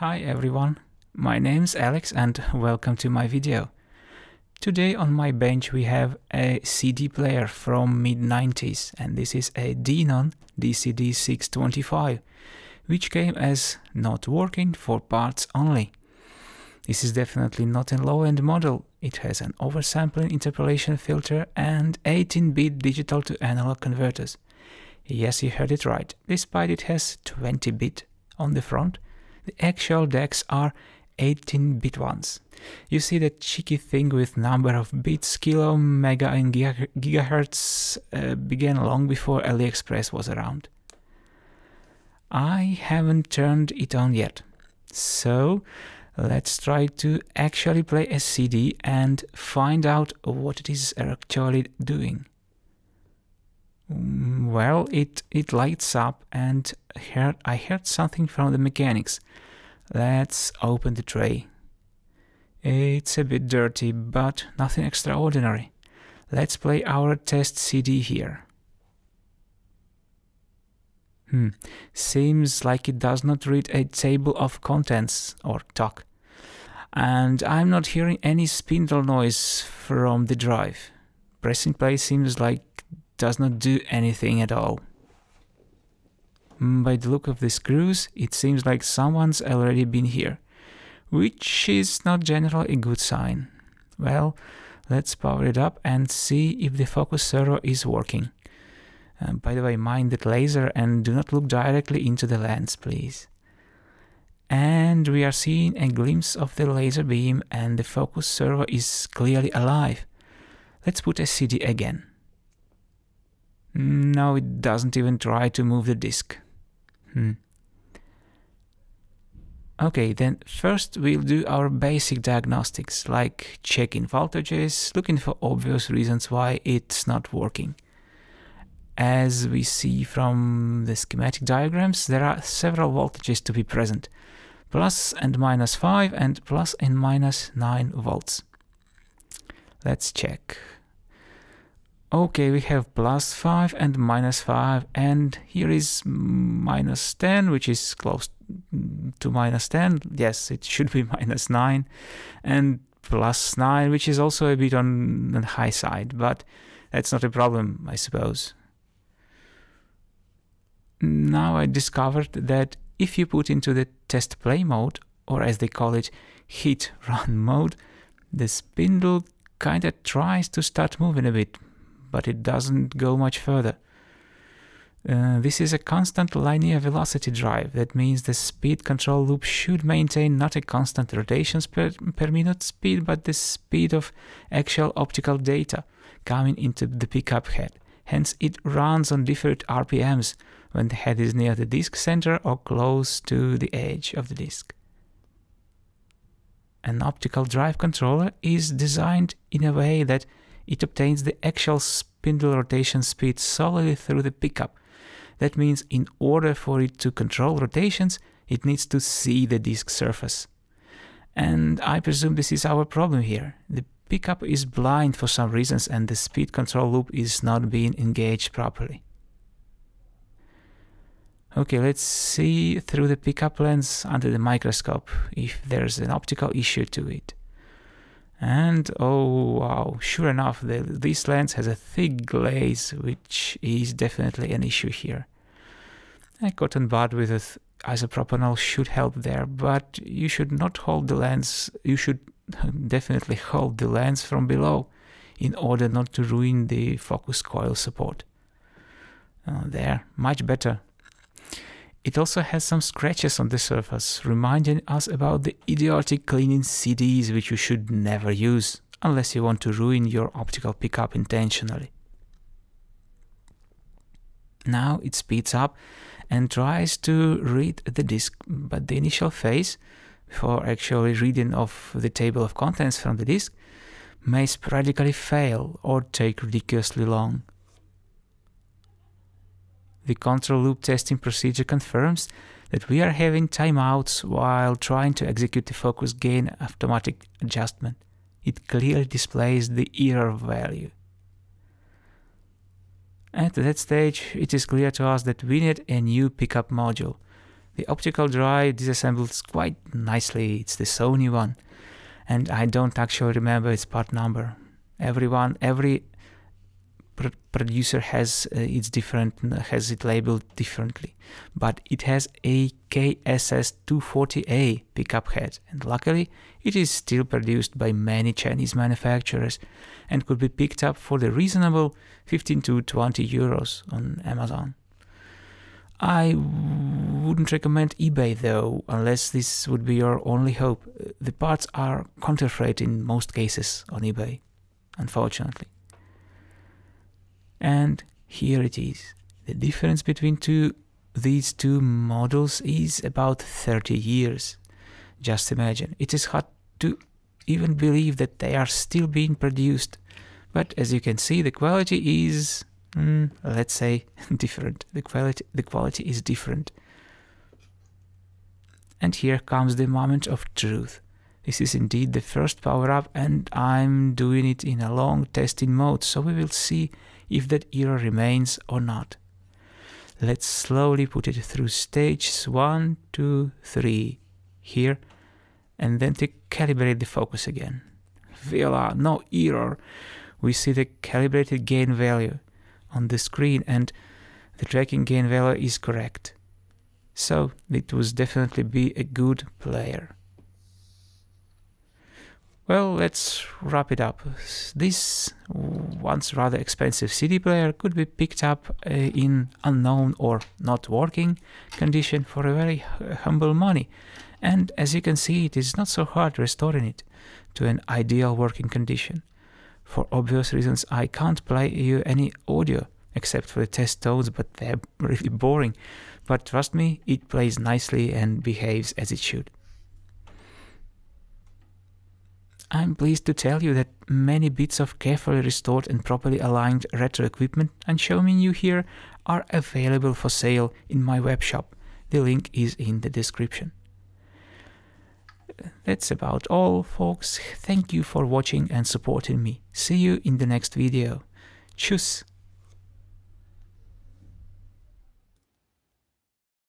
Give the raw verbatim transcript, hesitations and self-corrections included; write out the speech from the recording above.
Hi everyone, my name's Alex and welcome to my video. Today on my bench we have a C D player from mid nineties, and this is a Denon D C D six twenty-five, which came as not working for parts only. This is definitely not a low-end model. It has an oversampling interpolation filter and eighteen bit digital to analog converters. Yes, you heard it right, despite it has twenty bit on the front, the actual decks are eighteen bit ones. You see that cheeky thing with number of bits, kilo, mega and giga gigahertz uh, began long before AliExpress was around. I haven't turned it on yet, so let's try to actually play a C D and find out what it is actually doing. Well, it, it lights up and heard, I heard something from the mechanics. Let's open the tray. It's a bit dirty, but nothing extraordinary. Let's play our test C D here. Hmm, seems like it does not read a table of contents or T O C. And I'm not hearing any spindle noise from the drive. Pressing play seems like does not do anything at all. By the look of the screws, it seems like someone's already been here, which is not generally a good sign. Well, let's power it up and see if the focus servo is working. Um, by the way, mind that laser and do not look directly into the lens, please. And we are seeing a glimpse of the laser beam, and the focus servo is clearly alive. Let's put a C D again. No, it doesn't even try to move the disk. Hmm. Okay, then first we'll do our basic diagnostics, like checking voltages, looking for obvious reasons why it's not working. As we see from the schematic diagrams, there are several voltages to be present, plus and minus five and plus and minus nine volts. Let's check. Okay, we have plus five and minus five, and here is minus ten, which is close to minus ten. Yes, it should be minus nine, and plus nine, which is also a bit on the high side, but that's not a problem, I suppose. Now I discovered that if you put into the test play mode, or as they call it, hit run mode, the spindle kinda tries to start moving a bit, but it doesn't go much further. Uh, this is a constant linear velocity drive. That means the speed control loop should maintain not a constant rotations per, per minute speed, but the speed of actual optical data coming into the pickup head. Hence, it runs on different R P Ms when the head is near the disk center or close to the edge of the disk. An optical drive controller is designed in a way that it obtains the actual spindle rotation speed solely through the pickup. That means in order for it to control rotations, it needs to see the disk surface. And I presume this is our problem here. The pickup is blind for some reasons and the speed control loop is not being engaged properly. Okay, let's see through the pickup lens under the microscope if there's an optical issue to it. And oh wow, sure enough, the, this lens has a thick glaze, which is definitely an issue here. A cotton bud with a th isopropanol should help there, but you should not hold the lens, you should definitely hold the lens from below in order not to ruin the focus coil support. Uh, there, much better. It also has some scratches on the surface, reminding us about the idiotic cleaning C Ds which you should never use, unless you want to ruin your optical pickup intentionally. Now it speeds up and tries to read the disk, but the initial phase, before actually reading of the table of contents from the disk, may sporadically fail or take ridiculously long. The control loop testing procedure confirms that we are having timeouts while trying to execute the focus gain automatic adjustment. It clearly displays the error value. At that stage, it is clear to us that we need a new pickup module. The optical drive disassembles quite nicely, it's the Sony one, and I don't actually remember its part number. Everyone, every pr producer has uh, its different, has it labeled differently, but it has a K S S two forty A pickup head, and luckily it is still produced by many Chinese manufacturers and could be picked up for the reasonable fifteen to twenty euros on Amazon. I wouldn't recommend eBay though, unless this would be your only hope. The parts are counterfeit in most cases on eBay, unfortunately. And here it is. The difference between two, these two models is about thirty years. Just imagine. It is hard to even believe that they are still being produced. But as you can see, the quality is... Mm, let's say different. The quality, the quality is different. And here comes the moment of truth. This is indeed the first power-up, and I'm doing it in a long testing mode, so we will see if that error remains or not. Let's slowly put it through stages one, two, three here, and then to calibrate the focus again. Voila, no error. We see the calibrated gain value on the screen, and the tracking gain value is correct. So it was definitely be a good player. Well, let's wrap it up. This once rather expensive C D player could be picked up uh, in unknown or not working condition for a very humble money. And as you can see, it is not so hard restoring it to an ideal working condition. For obvious reasons, I can't play you any audio, except for the test tones, but they're really boring. But trust me, it plays nicely and behaves as it should. I'm pleased to tell you that many bits of carefully restored and properly aligned retro equipment I'm showing you here are available for sale in my webshop. The link is in the description. That's about all, folks. Thank you for watching and supporting me. See you in the next video. Tschüss!